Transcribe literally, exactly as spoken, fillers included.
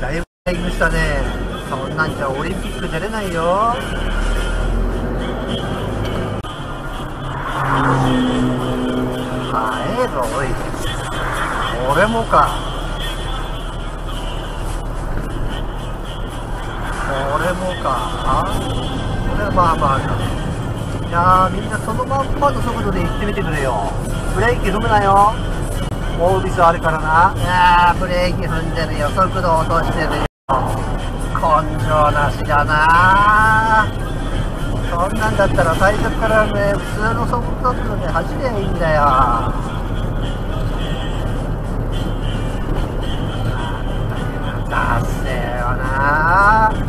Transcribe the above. だいぶ減りましたね。そんなんじゃオリンピック出れないよ。はえぞおい、俺もか俺もか俺はまあまあか。いやー、みんなそのまんまの速度で行ってみてくれよ。ブレーキ踏むなよ。オービスあるからな。いやー、ブレーキ踏んでるよ。速度落としてるよ。根性なしだなー。そんなんだったら最初からね、普通の速度で走りゃいいんだよ。ダッセーよな。